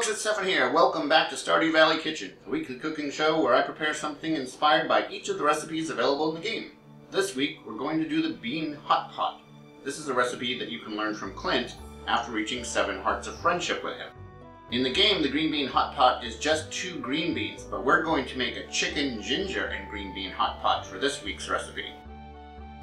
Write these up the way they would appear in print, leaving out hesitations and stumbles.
folks, it's Stephan here. Welcome back to Stardew Valley Kitchen, a weekly cooking show where I prepare something inspired by each of the recipes available in the game. This week, we're going to do the Bean Hot Pot. This is a recipe that you can learn from Clint after reaching 7 Hearts of Friendship with him. In the game, the Green Bean Hot Pot is just 2 green beans, but we're going to make a Chicken, Ginger, and Green Bean Hot Pot for this week's recipe.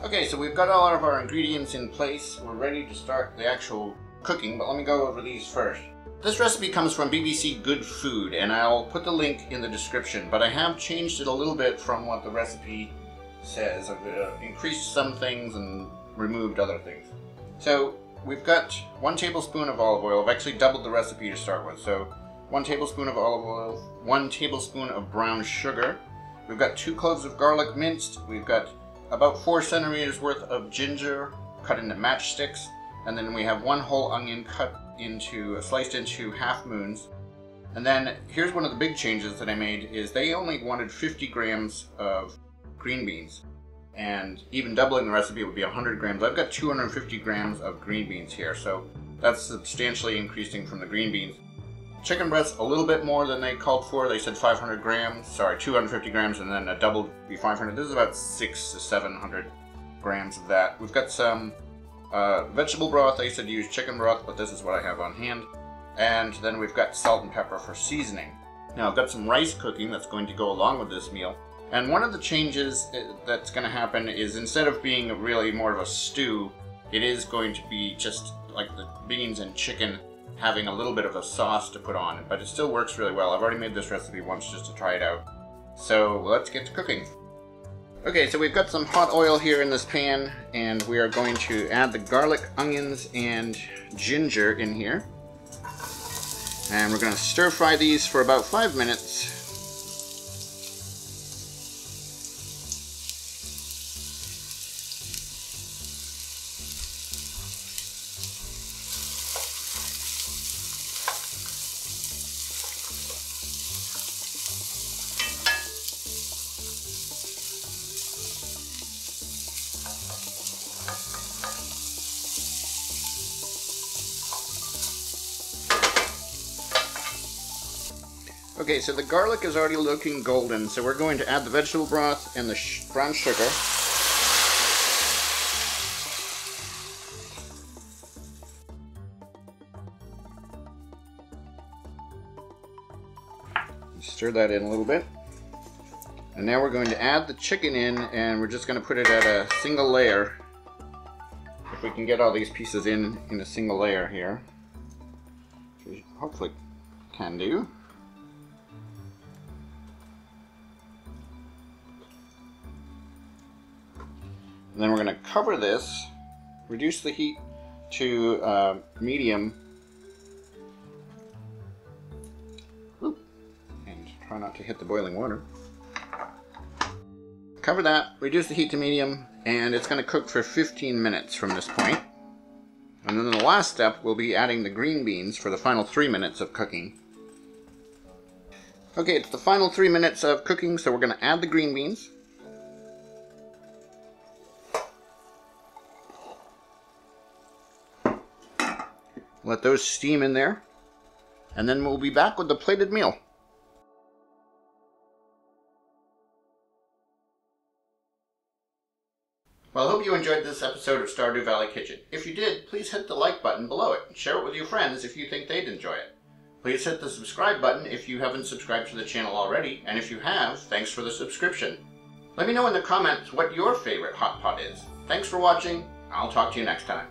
Okay, so we've got all of our ingredients in place. We're ready to start the actual cooking, but let me go over these first. This recipe comes from BBC Good Food, and I'll put the link in the description, but I have changed it a little bit from what the recipe says. I've increased some things and removed other things. So we've got 1 tablespoon of olive oil. I've actually doubled the recipe to start with, so 1 tablespoon of olive oil, 1 tablespoon of brown sugar. We've got 2 cloves of garlic minced. We've got about 4 centimeters worth of ginger cut into matchsticks, and then we have 1 whole onion sliced into half moons. And then here's one of the big changes that I made is they only wanted 50 grams of green beans, and even doubling the recipe would be 100 grams. I've got 250 grams of green beans here, so that's substantially increasing from the green beans. Chicken breasts a little bit more than they called for. They said 250 grams, and then a double would be 500. This is about 600 to 700 grams of that. We've got some vegetable broth. They said use chicken broth, but this is what I have on hand. And then we've got salt and pepper for seasoning. Now I've got some rice cooking that's going to go along with this meal. And one of the changes that's going to happen is instead of being really more of a stew, it is going to be just like the beans and chicken having a little bit of a sauce to put on, but it still works really well. I've already made this recipe once just to try it out. So let's get to cooking. Okay, so we've got some hot oil here in this pan, and we are going to add the garlic, onions, and ginger in here. And we're going to stir fry these for about 5 minutes. Okay, so the garlic is already looking golden, so we're going to add the vegetable broth and the brown sugar. Stir that in a little bit. And now we're going to add the chicken in, and we're just going to put it at a single layer. If we can get all these pieces in a single layer here, which we hopefully can do. And then we're going to cover this, reduce the heat to medium, and try not to hit the boiling water. Cover that, reduce the heat to medium, and it's going to cook for 15 minutes from this point. And then the last step will be adding the green beans for the final 3 minutes of cooking. Okay, it's the final 3 minutes of cooking, so we're going to add the green beans. Let those steam in there, and then we'll be back with the plated meal. Well, I hope you enjoyed this episode of Stardew Valley Kitchen. If you did, please hit the like button below it and share it with your friends if you think they'd enjoy it. Please hit the subscribe button if you haven't subscribed to the channel already, and if you have, thanks for the subscription. Let me know in the comments what your favorite hot pot is. Thanks for watching. I'll talk to you next time.